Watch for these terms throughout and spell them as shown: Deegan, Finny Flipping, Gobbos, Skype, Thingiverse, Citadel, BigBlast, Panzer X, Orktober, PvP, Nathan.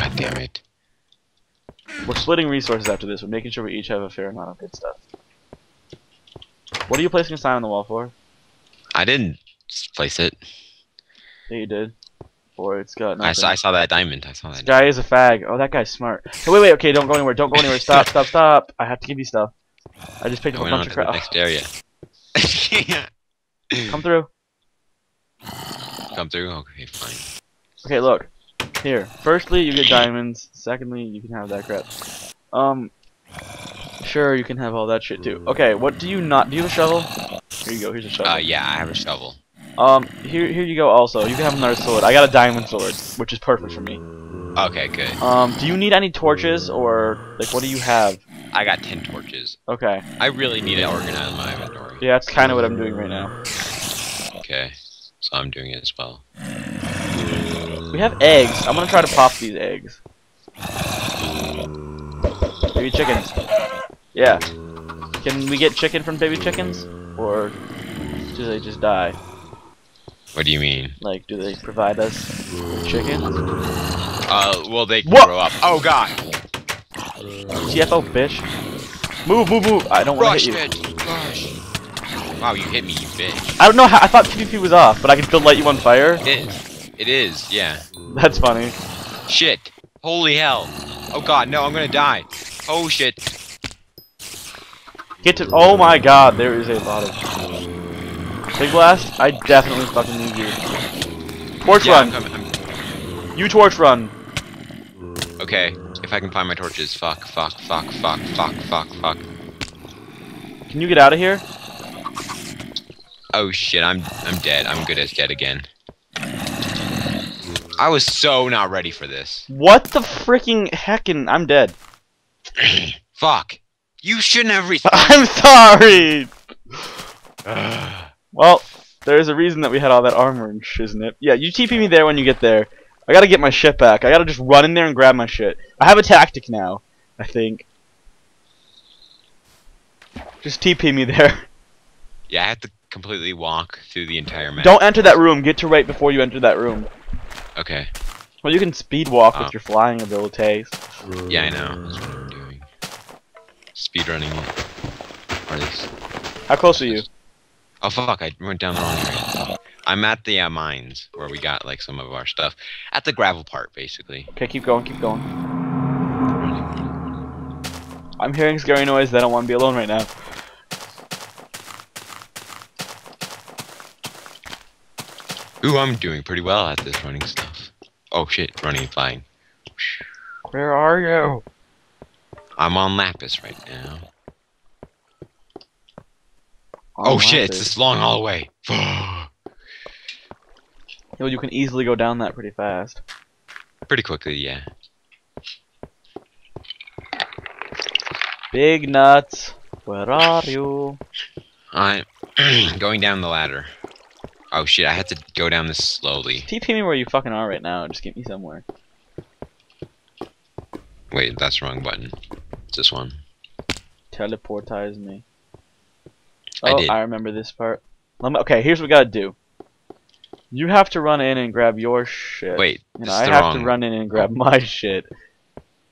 God damn it. We're splitting resources after this. We're making sure we each have a fair amount of good stuff. What are you placing a sign on the wall for? I didn't place it. Yeah, you did. Or it's got nothing. I saw that diamond. I saw that. This guy is a fag. Oh, that guy's smart. Hey, wait, wait. Okay, don't go anywhere. Don't go anywhere. Stop, stop, stop. I have to give you stuff. I just picked up a bunch of crap. Oh. Next area. Come through. Come through? Okay, fine. Okay, look. Here. Firstly, you get diamonds. Secondly, you can have that crap. Sure, you can have all that shit too. Okay, what do you not... Do you have a shovel? Here you go, here's a shovel. Yeah, I have a shovel. Here you go also. You can have another sword. I got a diamond sword, which is perfect for me. Okay, good. Do you need any torches, or... Like, what do you have? I got 10 torches. Okay. I really need to organize my inventory. Yeah, that's kind of what I'm doing right now. Okay. So I'm doing it as well. We have eggs. I'm gonna try to pop these eggs. Baby chickens. Yeah. Can we get chicken from baby chickens? Or do they just die? What do you mean? Like, do they provide us chicken? Well, they can grow up. Oh, God! CFO, bitch. Move, move, move! I don't want to hit you. Rush. Wow, you hit me, you bitch. I don't know how. I thought PvP was off, but I can still light you on fire? It is. It is, yeah. That's funny. Shit. Holy hell. Oh, God, no, I'm gonna die. Oh, shit. Get to. Oh, my God, there is a lot of. Big Blast, I definitely fucking need you. Torch run! I'm... You torch run! Okay, if I can find my torches. Fuck, fuck, fuck, fuck, fuck, fuck, fuck. Can you get out of here? Oh shit, I'm dead. I'm good as dead again. I was so not ready for this. What the freaking heckin', I'm dead. Fuck. You shouldn't have reached. I'm sorry! Well, there's a reason that we had all that armor and shit, isn't it? Yeah, you TP me there when you get there. I gotta get my shit back. I gotta just run in there and grab my shit. I have a tactic now, I think. Just TP me there. Yeah, I have to completely walk through the entire map. Don't enter that room. Get to right before you enter that room. Okay. Well, you can speed walk with your flying abilities. Yeah, I know. That's what I'm doing. Speedrunning. How close are you? Oh fuck, I went down the wrong area. I'm at the mines, where we got like some of our stuff. At the gravel part, basically. Okay, keep going, keep going. I'm hearing scary noise, I don't want to be alone right now. Ooh, I'm doing pretty well at this running stuff. Oh shit, running and flying. Where are you? I'm on Lapis right now. Oh shit, it's this long hallway. Yo, you can easily go down that pretty fast. Pretty quickly, yeah. Big nuts, where are you? I'm going down the ladder. Oh shit, I had to go down this slowly. TP me where you fucking are right now, just get me somewhere. Wait, that's the wrong button. It's this one. Teleportize me. Oh, I remember this part. Okay, here's what we gotta do. You have to run in and grab your shit. Wait, and I have to run in and grab my shit.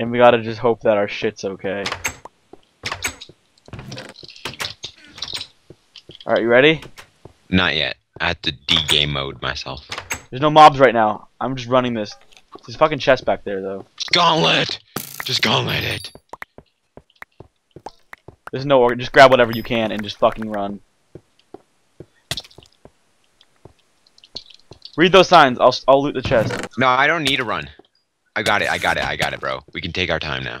And we gotta just hope that our shit's okay. Alright, you ready? Not yet. I have to de-game mode myself. There's no mobs right now. I'm just running this. There's a fucking chest back there, though. Gauntlet! Just gauntlet it! There's no organ. Just grab whatever you can and just fucking run. Read those signs. I'll loot the chest. No, I don't need to run. I got it. I got it. I got it, bro. We can take our time now.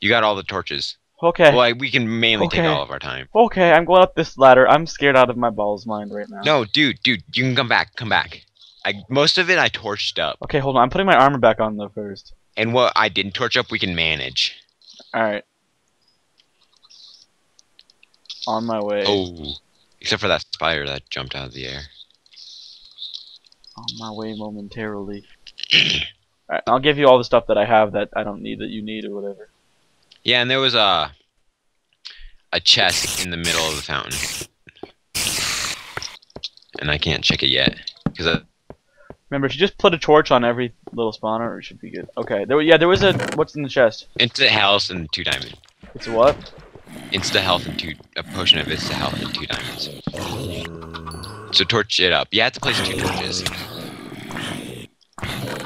You got all the torches. Okay. Well, we can mainly take all of our time. Okay, I'm going up this ladder. I'm scared out of my balls mind right now. No, dude, you can come back. Come back. Most of it I torched up. Okay, hold on. I'm putting my armor back on though first. And what I didn't torch up, we can manage. All right. On my way. Oh, except for that spider that jumped out of the air. On my way momentarily. Alright, I'll give you all the stuff that I have that I don't need that you need or whatever. Yeah, and there was a chest in the middle of the fountain. And I can't check it yet. Cause Remember, if you just put a torch on every little spawner, it should be good. Okay, there was a... What's in the chest? Instant health and 2 diamonds. It's what? Insta health and 2... A potion of insta health and 2 diamonds. So torch it up. You have to place 2 torches.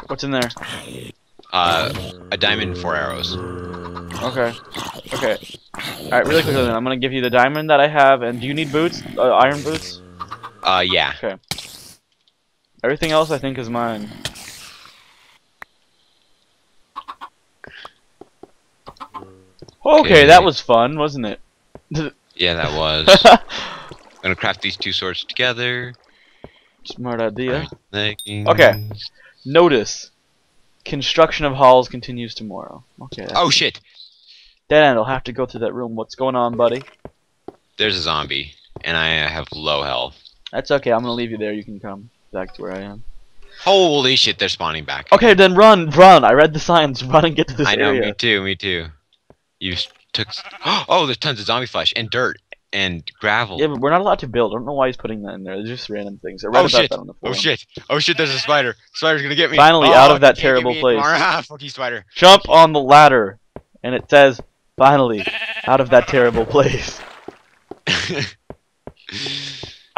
What's in there? A diamond and 4 arrows. Okay. Okay. Alright, really quickly then. I'm gonna give you the diamond that I have, and do you need boots? Iron boots? Yeah. Okay. Everything else I think is mine. Okay, that was fun, wasn't it? Yeah, that was. I'm gonna craft these 2 swords together. Smart idea. Okay. Notice. Construction of halls continues tomorrow. Okay. Oh shit! Dead end, I'll have to go through that room. What's going on, buddy? There's a zombie, and I have low health. That's okay, I'm gonna leave you there. You can come back to where I am. Holy shit, they're spawning back. Okay, then run, run. I read the signs. Run and get to this area. I know, me too, me too. You took... Oh, there's tons of zombie flesh and dirt and gravel. Yeah, but we're not allowed to build. I don't know why he's putting that in there. They're just random things. I read about that on the forum. Oh shit! Oh shit! There's a spider. Spider's gonna get me. Finally, out of that terrible place. Fuck you, spider. Jump on the ladder, and it says, "Finally, out of that terrible place."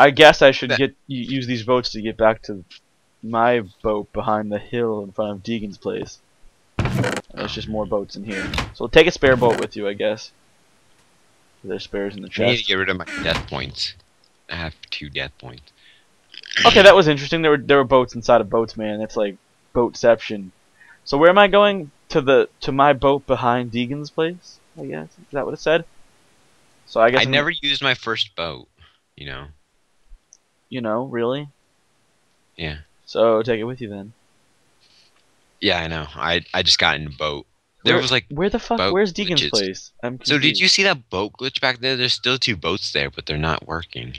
I guess I should use these boats to get back to my boat behind the hill in front of Deegan's place. There's just more boats in here. So take a spare boat with you, I guess. There's spares in the chest. I need to get rid of my death points. I have 2 death points. Okay, that was interesting. There were boats inside of boats, man. That's like boatception. So where am I going? To my boat behind Deegan's place, I guess. Is that what it said? So I guess I never used my first boat, you know. You know, really? Yeah. So take it with you then. Yeah, I know. I just got in a boat. Where the fuck? Where's Deegan's place? I'm confused. So did you see that boat glitch back there? There's still 2 boats there, but they're not working.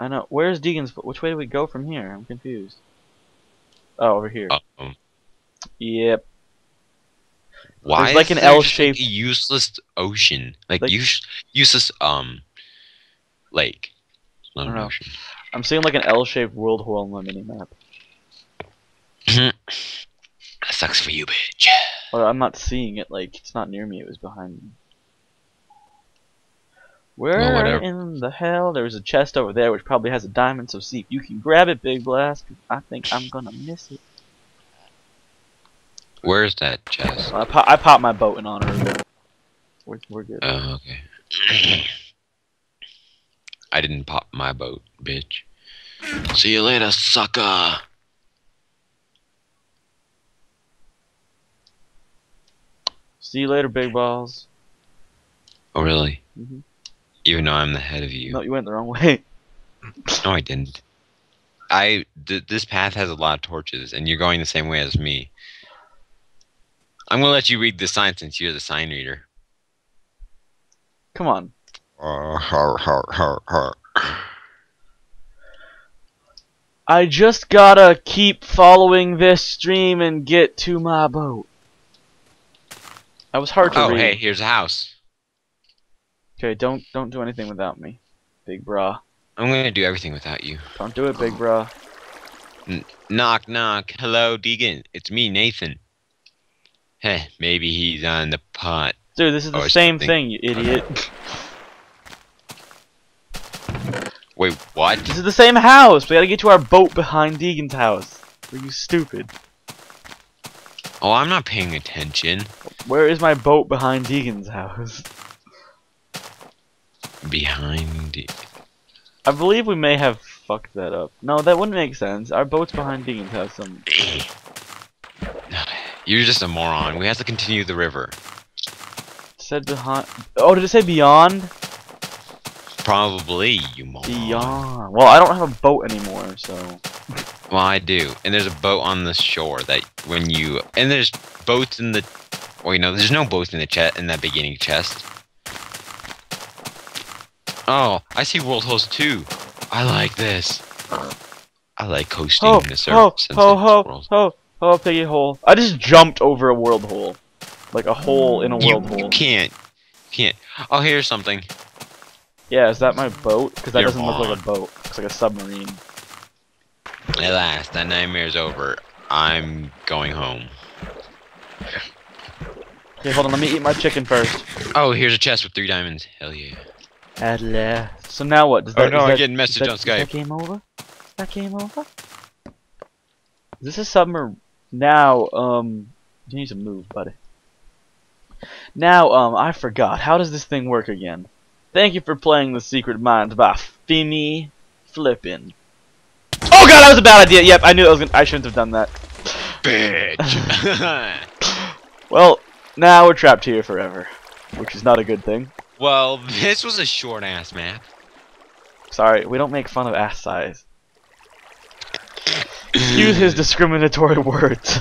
I know. Where's Deegan's? Which way do we go from here? I'm confused. Oh, over here. Yep. Why? There's like an L-shaped useless ocean, like useless lake. Not an ocean. I'm seeing like an L-shaped world hole on my mini map. That sucks for you, bitch. Well, I'm not seeing it. Like, it's not near me. It was behind me. Where in the hell? There's a chest over there, which probably has a diamond. So see if you can grab it, Big Blast. 'Cause I think I'm gonna miss it. Where's that chest? Well, I popped my boat in honor of it. We're good. Oh, okay. I didn't pop my boat, bitch. See you later, sucker. See you later, Big Balls. Oh, really? Mm-hmm. Even though I'm the head of you. No, you went the wrong way. No, I didn't. This path has a lot of torches, and you're going the same way as me. I'm going to let you read the sign since you're the sign reader. Come on. I just gotta keep following this stream and get to my boat. I was hard to read. Oh, hey, here's a house. Okay, don't do anything without me, Big Brah. I'm gonna do everything without you. Don't do it, Big Brah. Knock, knock. Hello, Deegan. It's me, Nathan. Heh, maybe he's on the pot. Dude, this is the same thing, you idiot. Wait, what? This is the same house. We gotta get to our boat behind Deegan's house. Are you stupid? Oh, I'm not paying attention. Where is my boat behind Deegan's house? Behind Deegan. I believe we may have fucked that up. No, that wouldn't make sense. Our boat's behind Deegan's house. You're just a moron. We have to continue the river. It said behind... Oh, did it say beyond? Probably, you moron. Beyond. Well, I don't have a boat anymore, so... Well, I do, and there's a boat on the shore that when you and there's boats in the. Well, you know, there's no boats in the chest in that beginning chest. Oh, I see world holes too. I like this. I like coasting the surface. Ho ho ho ho ho! Piggy hole! I just jumped over a world hole, like a hole in a world hole. You can't. Oh, here's something. Yeah, is that my boat? Because that doesn't look like a boat. It's like a submarine. At last, that nightmare is over. I'm going home. Okay, hold on, let me eat my chicken first. Oh, here's a chest with 3 diamonds. Hell yeah. At last. So now what? Does that, oh no, I'm getting messaged on Skype. That game over? That game over? This is summer. Now, you need to move, buddy. Now, I forgot. How does this thing work again? Thank you for playing The Secret Mind by Finny Flipping. Oh god, that was a bad idea. Yep, I knew I was gonna. I shouldn't have done that. Bitch. Well, now we're trapped here forever, which is not a good thing. Well, this was a short ass map. Sorry, we don't make fun of ass size. Excuse his discriminatory words.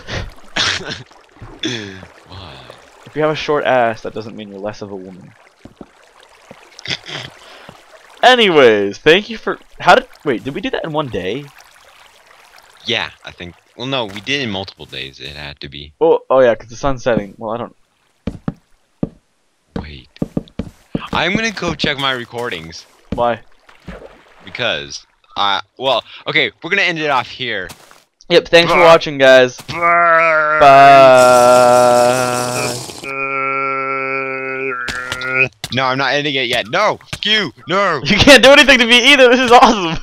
If you have a short ass, that doesn't mean you're less of a woman. Anyways, thank you for... How did... Wait, did we do that in one day? Yeah, I think... Well, no, we did in multiple days. It had to be. Oh yeah, because the sun's setting. Well, I don't... Wait. I'm going to go check my recordings. Why? Because... well, okay, we're going to end it off here. Yep, thanks for watching, guys. Bye. No, I'm not ending it yet. No! Q! No! You can't do anything to me either! This is awesome!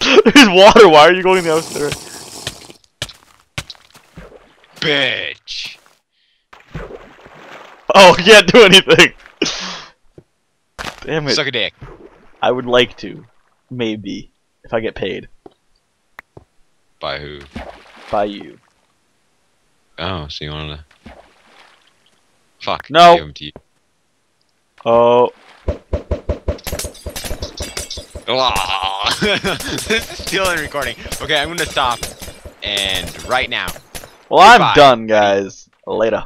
There's water! Why are you going the other way? Bitch! Oh, I can't do anything! Damn it. Suck a dick. I would like to. Maybe. If I get paid. By who? By you. Oh, so you wanna... Fuck. No! Give him to you. Oh. This is still in recording. Okay, I'm gonna stop. And right now. Well, goodbye. I'm done, guys. Later.